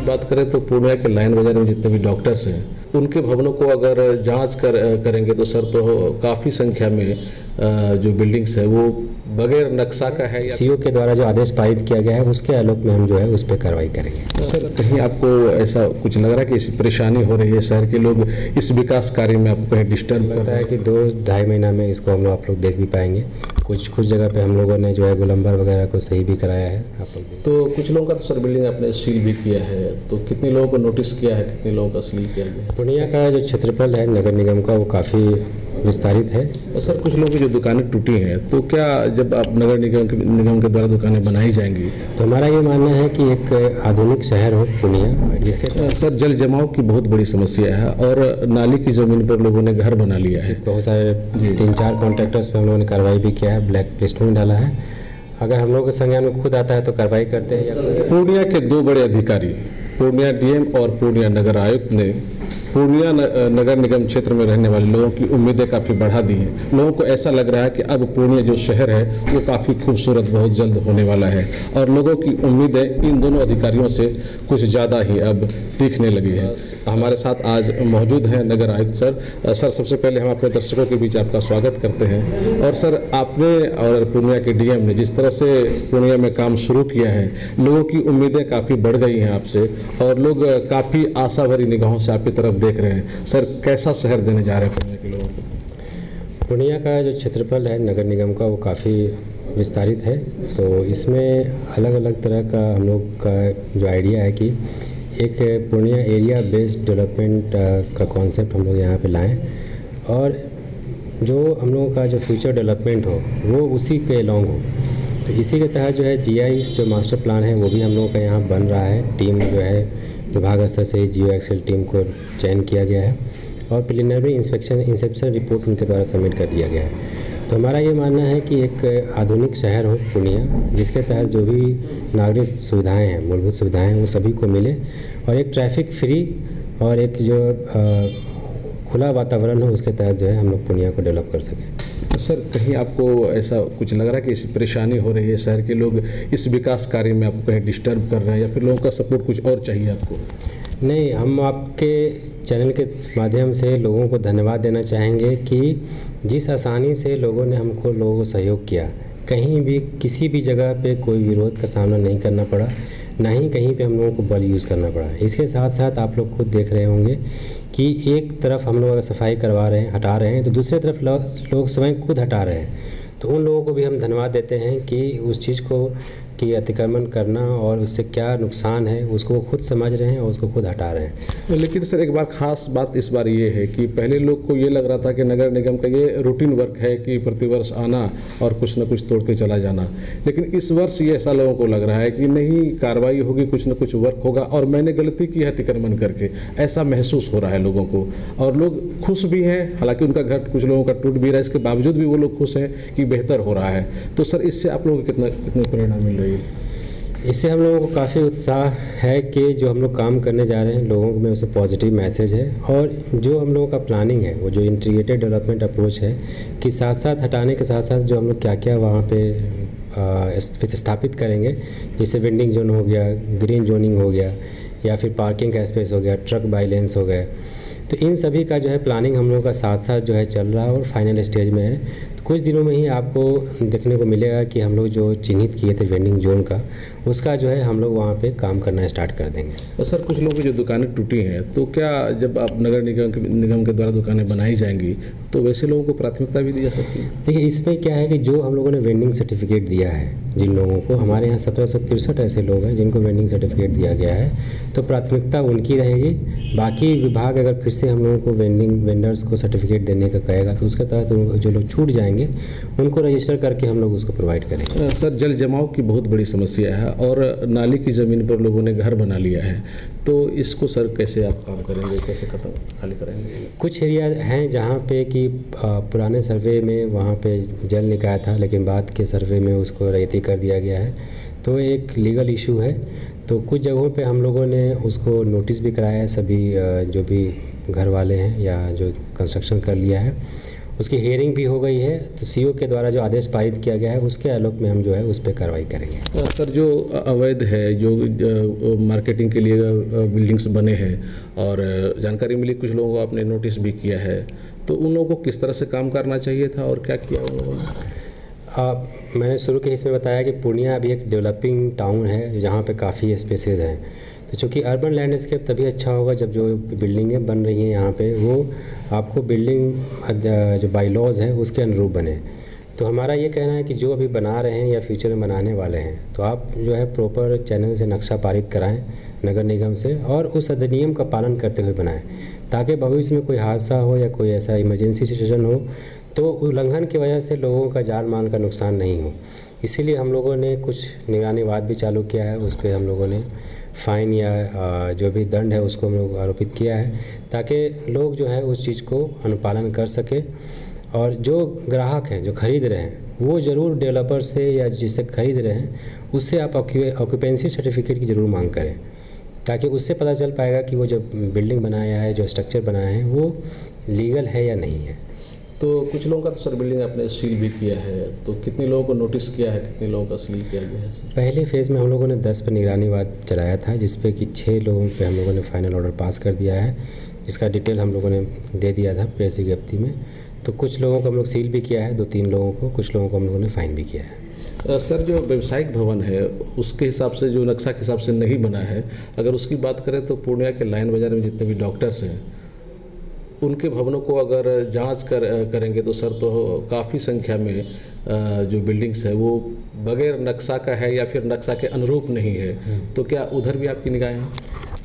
की बात करें तो पूर्णिया के लाइन बाजार में जितने भी डॉक्टर्स हैं उनके भवनों को अगर जांच करेंगे तो सर तो काफ़ी संख्या में जो बिल्डिंग्स है वो बगैर नक्शा का है। सीओ के द्वारा जो आदेश पारित किया गया है उसके आलोक में हम जो है उस पर कार्रवाई करेंगे। सर कहीं आपको ऐसा कुछ लग रहा है कि इस परेशानी हो रही है, शहर के लोग इस विकास कार्य में आपको कहीं डिस्टर्ब करता है? कि 2-2.5 महीना में इसको हम लोग आप लोग देख भी पाएंगे। कुछ जगह पे हम लोगों ने जो है गोलंबर वगैरह को सही भी कराया है आप लोग, तो कुछ लोगों का तो सर बिल्डिंग आपने सील भी किया है, तो कितने लोगों को नोटिस किया है, कितने लोगों का सील किया गया है? पूर्णिया का जो क्षेत्रफल है नगर निगम का वो काफ़ी विस्तारित है। तो सर कुछ लोगों की जो दुकानें टूटी हैं तो क्या जब आप नगर निगम के द्वारा दुकानें बनाई जाएंगी? तो हमारा ये मानना है कि एक आधुनिक शहर हो पूर्णिया, जिसके सर जल जमाव की बहुत बड़ी समस्या है और नाली की जमीन पर लोगों ने घर बना लिया है। बहुत सारे 3-4 कॉन्ट्रैक्टर्स पर हम लोगों ने कार्रवाई भी किया है, ब्लैक लिस्ट में डाला है। अगर हम लोग के संज्ञान में खुद आता है तो कार्रवाई करते हैं। पूर्णिया के 2 बड़े अधिकारी पूर्णिया डीएम और पूर्णिया नगर आयुक्त ने पूर्णिया नगर निगम क्षेत्र में रहने वाले लोगों की उम्मीदें काफ़ी बढ़ा दी हैं। लोगों को ऐसा लग रहा है कि अब पूर्णिया जो शहर है वो काफ़ी खूबसूरत बहुत जल्द होने वाला है और लोगों की उम्मीदें इन दोनों अधिकारियों से कुछ ज़्यादा ही अब दिखने लगी है। हमारे साथ आज मौजूद हैं नगर आयुक्त सर। सबसे पहले हम अपने दर्शकों के बीच आपका स्वागत करते हैं। और सर आपने और पूर्णिया के डीएम ने जिस तरह से पूर्णिया में काम शुरू किया है लोगों की उम्मीदें काफ़ी बढ़ गई हैं आपसे और लोग काफ़ी आशा भरी निगाहों से आपकी तरफ देख रहे हैं। सर कैसा शहर देने जा रहे हैं पूर्णिया के लोगों को? पूर्णिया का जो क्षेत्रफल है नगर निगम का वो काफ़ी विस्तारित है, तो इसमें अलग अलग तरह का हम लोग का जो आइडिया है कि एक पूर्णिया एरिया बेस्ड डेवलपमेंट का कॉन्सेप्ट हम लोग यहाँ पे लाएं और जो हम लोगों का जो फ्यूचर डेवलपमेंट हो वो उसी के अलोंग हो। तो इसी के तहत जो है GIS जो मास्टर प्लान है वो भी हम लोगों का यहाँ बन रहा है। टीम जो है विभाग स्तर से जियो एक्सेल टीम को चयन किया गया है और प्रिलिमिनरी इंसेप्शन रिपोर्ट उनके द्वारा सबमिट कर दिया गया है। तो हमारा ये मानना है कि एक आधुनिक शहर हो पूर्णिया, जिसके तहत जो भी नागरिक सुविधाएँ हैं मूलभूत सुविधाएँ वो सभी को मिले और एक ट्रैफिक फ्री और एक जो खुला वातावरण हो उसके तहत जो है हम लोग पूर्णिया को डेवलप कर सकें। सर कहीं आपको ऐसा कुछ लग रहा है कि इस परेशानी हो रही है, शहर के लोग इस विकास कार्य में आपको कहीं डिस्टर्ब कर रहे हैं या फिर लोगों का सपोर्ट कुछ और चाहिए आपको? नहीं, हम आपके चैनल के माध्यम से लोगों को धन्यवाद देना चाहेंगे कि जिस आसानी से लोगों ने हमको सहयोग किया, कहीं भी किसी भी जगह पे कोई विरोध का सामना नहीं करना पड़ा, ना ही कहीं पे हम लोगों को बल यूज़ करना पड़ा। इसके साथ साथ आप लोग खुद देख रहे होंगे कि एक तरफ हम लोग अगर सफाई करवा रहे हैं हटा रहे हैं तो दूसरे तरफ लोग स्वयं खुद हटा रहे हैं। तो उन लोगों को भी हम धन्यवाद देते हैं कि उस चीज़ को कि अतिक्रमण करना और उससे क्या नुकसान है उसको वो खुद समझ रहे हैं और उसको खुद हटा रहे हैं। लेकिन सर एक बार खास बात इस बार ये है कि पहले लोग को ये लग रहा था कि नगर निगम का ये रूटीन वर्क है कि प्रतिवर्ष आना और कुछ ना कुछ तोड़ के चला जाना, लेकिन इस वर्ष ये ऐसा लोगों को लग रहा है कि नहीं कार्रवाई होगी, कुछ ना कुछ वर्क होगा और मैंने गलती की है अतिक्रमण करके, ऐसा महसूस हो रहा है लोगों को। और लोग खुश भी हैं, हालांकि उनका घर कुछ लोगों का टूट भी रहा है, इसके बावजूद भी वो लोग खुश हैं कि बेहतर हो रहा है। तो सर इससे आप लोगों को कितनी प्रेरणा मिल रही है? इससे हम लोगों को काफ़ी उत्साह है कि जो हम लोग काम करने जा रहे हैं लोगों में उसे पॉजिटिव मैसेज है और जो हम लोगों का प्लानिंग है वो जो इंटीग्रेटेड डेवलपमेंट अप्रोच है कि साथ साथ हटाने के साथ साथ जो हम लोग क्या क्या वहाँ पे स्थापित करेंगे, जैसे वेंडिंग जोन हो गया, ग्रीन जोनिंग हो गया या फिर पार्किंग का स्पेस हो गया, ट्रक बाइलेंस हो गया, तो इन सभी का जो है प्लानिंग हम लोगों का साथ साथ जो है चल रहा है और फाइनल स्टेज में है। तो कुछ दिनों में ही आपको देखने को मिलेगा कि हम लोग जो चिन्हित किए थे वेंडिंग जोन का उसका जो है हम लोग वहाँ पे काम करना स्टार्ट कर देंगे। और सर कुछ लोगों की जो दुकानें टूटी हैं तो क्या जब आप नगर निगम के द्वारा दुकानें बनाई जाएंगी तो वैसे लोगों को प्राथमिकता भी दी जा सकती है? देखिए इसमें क्या है कि जो हम लोगों ने वेंडिंग सर्टिफिकेट दिया है जिन लोगों को, हमारे यहाँ 1763 ऐसे लोग हैं जिनको वेंडिंग सर्टिफिकेट दिया गया है, तो प्राथमिकता उनकी रहेगी। बाकी विभाग अगर फिर से हम लोगों को वेंडर्स को सर्टिफिकेट देने का कहेगा तो उसके तहत जो लोग छूट जाएंगे उनको रजिस्टर करके हम लोग उसको प्रोवाइड करेंगे। सर जल जमाव की बहुत बड़ी समस्या है और नाली की ज़मीन पर लोगों ने घर बना लिया है, तो इसको सर कैसे आप काम करेंगे, कैसे खत्म खाली करेंगे? कुछ एरिया हैं जहाँ पे कि पुराने सर्वे में वहाँ पे जल निकाय था लेकिन बाद के सर्वे में उसको रेती कर दिया गया है, तो एक लीगल इशू है। तो कुछ जगहों पे हम लोगों ने उसको नोटिस भी कराया है, सभी जो भी घर वाले हैं या जो कंस्ट्रक्शन कर लिया है उसकी हियरिंग भी हो गई है, तो सीओ के द्वारा जो आदेश पारित किया गया है उसके आलोक में हम जो है उस पर कार्रवाई करेंगे। सर, जो अवैध है, जो मार्केटिंग के लिए बिल्डिंग्स बने हैं और जानकारी मिली कुछ लोगों को आपने नोटिस भी किया है, तो उन लोगों को किस तरह से काम करना चाहिए था और क्या किया उन लोगों ने? मैंने शुरू के इसमें बताया कि पूर्णिया अभी एक डेवलपिंग टाउन है जहाँ पे काफ़ी स्पेसेस हैं, तो चूँकि अर्बन लैंडस्केप तभी अच्छा होगा जब जो बिल्डिंगें बन रही हैं यहाँ पे वो आपको बिल्डिंग जो बाई लॉज है उसके अनुरूप बने। तो हमारा ये कहना है कि जो अभी बना रहे हैं या फ्यूचर में बनाने वाले हैं तो आप जो है प्रॉपर चैनल से नक्शा पारित कराएं नगर निगम से और उस अधिनियम का पालन करते हुए बनाएं, ताकि भविष्य में कोई हादसा हो या कोई ऐसा इमरजेंसी सिचुएशन हो तो उल्लंघन की वजह से लोगों का जान माल का नुकसान नहीं हो। इसीलिए हम लोगों ने कुछ निगरानीवाद भी चालू किया है, उस पर हम लोगों ने फ़ाइन या जो भी दंड है उसको हम लोग आरोपित किया है, ताकि लोग जो है उस चीज़ को अनुपालन कर सकें। और जो ग्राहक हैं, जो खरीद रहे हैं, वो ज़रूर डेवलपर से या जिससे खरीद रहे हैं उससे आप ऑक्यूपेंसी सर्टिफिकेट की ज़रूर मांग करें, ताकि उससे पता चल पाएगा कि वो जो बिल्डिंग बनाया है, जो स्ट्रक्चर बनाया है, वो लीगल है या नहीं है। तो कुछ लोगों का तो सर बिल्डिंग आपने सील भी किया है, तो कितने लोगों को नोटिस किया है, कितने लोगों का सील किया गया है सर? पहले फेज़ में हम लोगों ने 10 पर निगरानीवाद चलाया था, जिसपे कि 6 लोगों पे हम लोगों ने फाइनल ऑर्डर पास कर दिया है, जिसका डिटेल हम लोगों ने दे दिया था प्रेस विज्ञप्ति में। तो कुछ लोगों को हम लोग सील भी किया है, 2-3 लोगों को, कुछ लोगों को हम लोगों ने फ़ाइन भी किया है। सर, जो व्यावसायिक भवन है उसके हिसाब से, जो नक्शा के हिसाब से नहीं बना है, अगर उसकी बात करें तो पूर्णिया के लाइन बाज़ार में जितने भी डॉक्टर्स हैं उनके भवनों को अगर जांच करेंगे तो सर तो काफ़ी संख्या में जो बिल्डिंग्स है वो बगैर नक्शा का है या फिर नक्शा के अनुरूप नहीं है, तो क्या उधर भी आपकी निगाह है?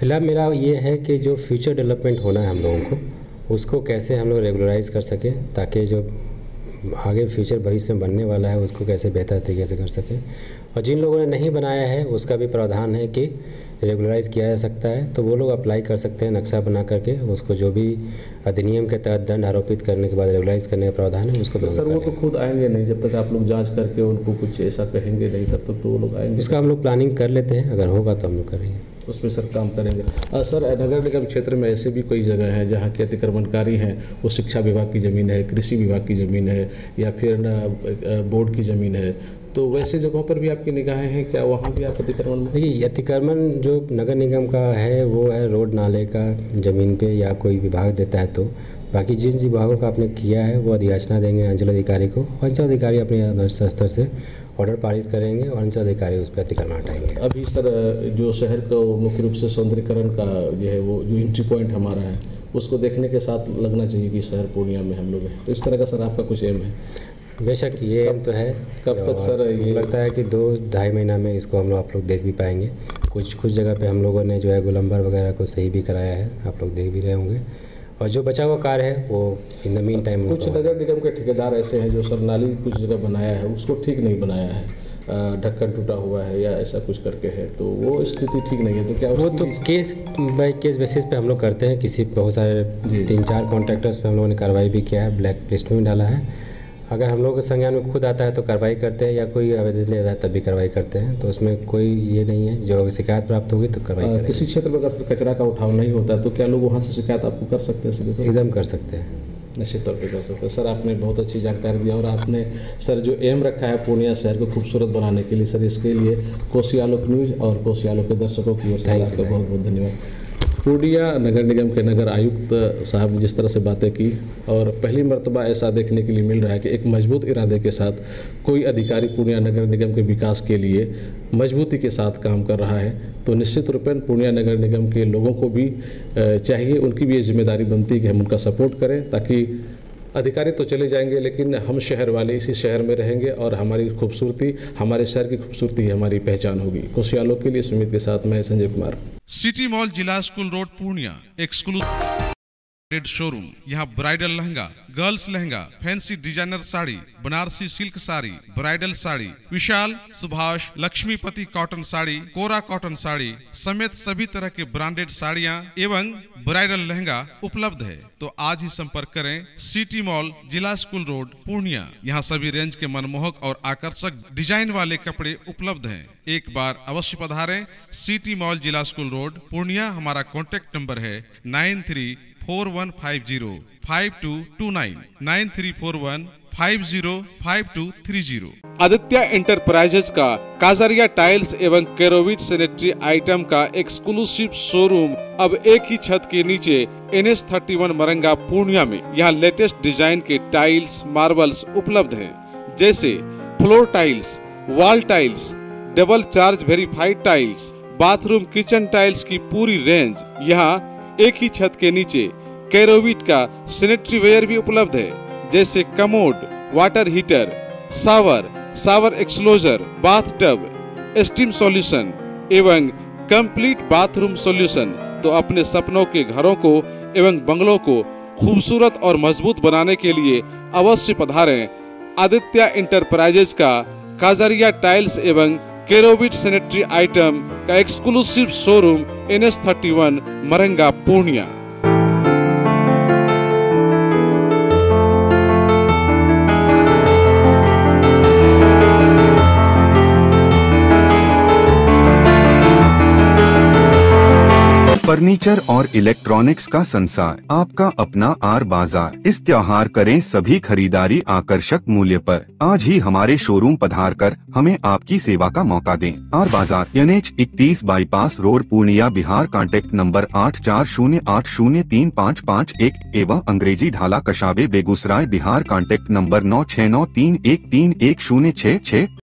फिलहाल मेरा ये है कि जो फ्यूचर डेवलपमेंट होना है हम लोगों को उसको कैसे हम लोग रेगुलराइज कर सकें, ताकि जो आगे फ्यूचर भविष्य में बनने वाला है उसको कैसे बेहतर तरीके से कर सकें। और जिन लोगों ने नहीं बनाया है उसका भी प्रावधान है कि रेगुलराइज किया जा सकता है, तो वो लोग अप्लाई कर सकते हैं नक्शा बना करके, उसको जो भी अधिनियम के तहत दंड आरोपित करने के बाद रेगुलराइज करने का प्रावधान है उसको। तो सर वो तो खुद आएंगे नहीं, जब तक आप लोग जांच करके उनको कुछ ऐसा कहेंगे नहीं तब तक तो वो लोग आएंगे। इसका हम लोग प्लानिंग कर लेते हैं, अगर होगा तो हम लोग करेंगे, उसमें सर काम करेंगे। सर, नगर निगम क्षेत्र में ऐसे भी कई जगह हैं जहाँ के अतिक्रमणकारी हैं, वो शिक्षा विभाग की ज़मीन है, कृषि विभाग की ज़मीन है या फिर बोर्ड की ज़मीन है, तो वैसे जगहों पर भी आपकी निगाहें हैं क्या? वहाँ भी आप अतिक्रमण? देखिए, अतिक्रमण जो नगर निगम का है वो है रोड नाले का ज़मीन पे या कोई विभाग देता है, तो बाकी जिन विभागों का आपने किया है वो अधियाचना देंगे अंचलाधिकारी को, अंचलाधिकारी अपने स्तर से ऑर्डर पारित करेंगे और अंचलाधिकारी उस पर अतिक्रमण हटाएंगे। अभी सर जो शहर का मुख्य रूप से सौंदर्यकरण का जो है वो जो एंट्री पॉइंट हमारा है उसको देखने के साथ लगना चाहिए कि शहर पूर्णिया में हम लोग हैं, तो इस तरह का सर आपका कुछ एम है? बेशक ये एम तो है। कब तक सर ये लगता है कि 2-2.5 महीना में इसको हम लोग आप लोग देख भी पाएंगे। कुछ जगह पे हम लोगों ने जो है गुलंबर वगैरह को सही भी कराया है, आप लोग देख भी रहे होंगे, और जो बचा हुआ कार्य है वो इन द मीन टाइम। कुछ नगर निगम के ठेकेदार ऐसे हैं जो सर नाली कुछ जगह बनाया है उसको ठीक नहीं बनाया है, ढक्कन टूटा हुआ है या ऐसा कुछ करके है, तो वो स्थिति ठीक नहीं है, तो क्या वो तो केस बाय केस बेसिस पे हम लोग करते हैं। किसी बहुत सारे 3-4 कॉन्ट्रैक्टर्स पे हम लोगों ने कार्रवाई भी किया है, ब्लैक लिस्ट में डाला है। अगर हम लोग के संज्ञान में खुद आता है तो कार्रवाई करते हैं, या कोई आवेदन ले रहा है तब भी कार्रवाई करते हैं, तो उसमें कोई ये नहीं है। जो शिकायत प्राप्त होगी तो कार्रवाई करेंगे। किसी क्षेत्र में अगर सर कचरा का उठाव नहीं होता है तो क्या लोग वहाँ से शिकायत आपको कर सकते हैं? सीधे एकदम कर सकते हैं, निश्चित तौर पे कर सकते हैं। सर, आपने बहुत अच्छी जानकारी दी, और आपने सर जो एम रखा है पूर्णिया शहर को खूबसूरत बनाने के लिए, सर इसके लिए कोशी आलोक न्यूज़ और कोशी आलोक के दर्शकों की ओर से आपका बहुत बहुत धन्यवाद। पूर्णिया नगर निगम के नगर आयुक्त साहब ने जिस तरह से बातें की, और पहली मर्तबा ऐसा देखने के लिए मिल रहा है कि एक मजबूत इरादे के साथ कोई अधिकारी पूर्णिया नगर निगम के विकास के लिए मजबूती के साथ काम कर रहा है, तो निश्चित रूप से पूर्णिया नगर निगम के लोगों को भी चाहिए, उनकी भी ये जिम्मेदारी बनती है कि हम उनका सपोर्ट करें, ताकि अधिकारी तो चले जाएंगे लेकिन हम शहर वाले इसी शहर में रहेंगे और हमारी खूबसूरती, हमारे शहर की खूबसूरती हमारी पहचान होगी। कोशी आलोक के लिए सुमित के साथ मैं संजय कुमार। सिटी मॉल जिला school road Purnia exclusive showroom. यहाँ bridal lehenga, girls lehenga, fancy designer sari, Banarasi silk sari, bridal sari, Vishal, Subhash, Laxmipati cotton sari, कोरा कॉटन साड़ी समेत सभी तरह के ब्रांडेड साड़ियाँ एवं ब्राइडल लहंगा उपलब्ध है, तो आज ही संपर्क करें। सिटी मॉल जिला स्कूल रोड पूर्णिया। यहाँ सभी रेंज के मनमोहक और आकर्षक डिजाइन वाले कपड़े उपलब्ध हैं। एक बार अवश्य पधारें। सिटी मॉल जिला स्कूल रोड पूर्णिया। हमारा कॉन्टेक्ट नंबर है 93 4150 5229 9341 505230। आदित्य इंटरप्राइजेज का काजरिया टाइल्स एवं केरोविट सैनिटरी आइटम का एक्सक्लूसिव शोरूम अब एक ही छत के नीचे NH 31 मरंगा पूर्णिया में। यहाँ लेटेस्ट डिजाइन के टाइल्स मार्बल्स उपलब्ध हैं, जैसे floor tiles, wall tiles, double charge verified tiles, bathroom kitchen tiles की पूरी रेंज। यहाँ एक ही छत के नीचे केरोविट का सैनिटरी वेयर भी उपलब्ध है, जैसे commode, water heater, shower, shower enclosure, bath tub, steam solution एवं कंप्लीट बाथरूम सॉल्यूशन। तो अपने सपनों के घरों को एवं बंगलों को खूबसूरत और मजबूत बनाने के लिए अवश्य पधारें आदित्य इंटरप्राइजेज का काजरिया टाइल्स एवं केरोविट सैनिटरी आइटम का exclusive showroom NH 31 Maranga Purnia. Furniture और इलेक्ट्रॉनिक्स का संसार, आपका अपना आर बाजार। इस त्योहार करें सभी खरीदारी आकर्षक मूल्य पर। आज ही हमारे शोरूम पधारकर हमें आपकी सेवा का मौका दें। आर बाजार NH 31 bypass road Purnia Bihar. Contact number 8408035551 एवं अंग्रेजी ढाला कशाबे बेगूसराय बिहार। Contact number 9693113066।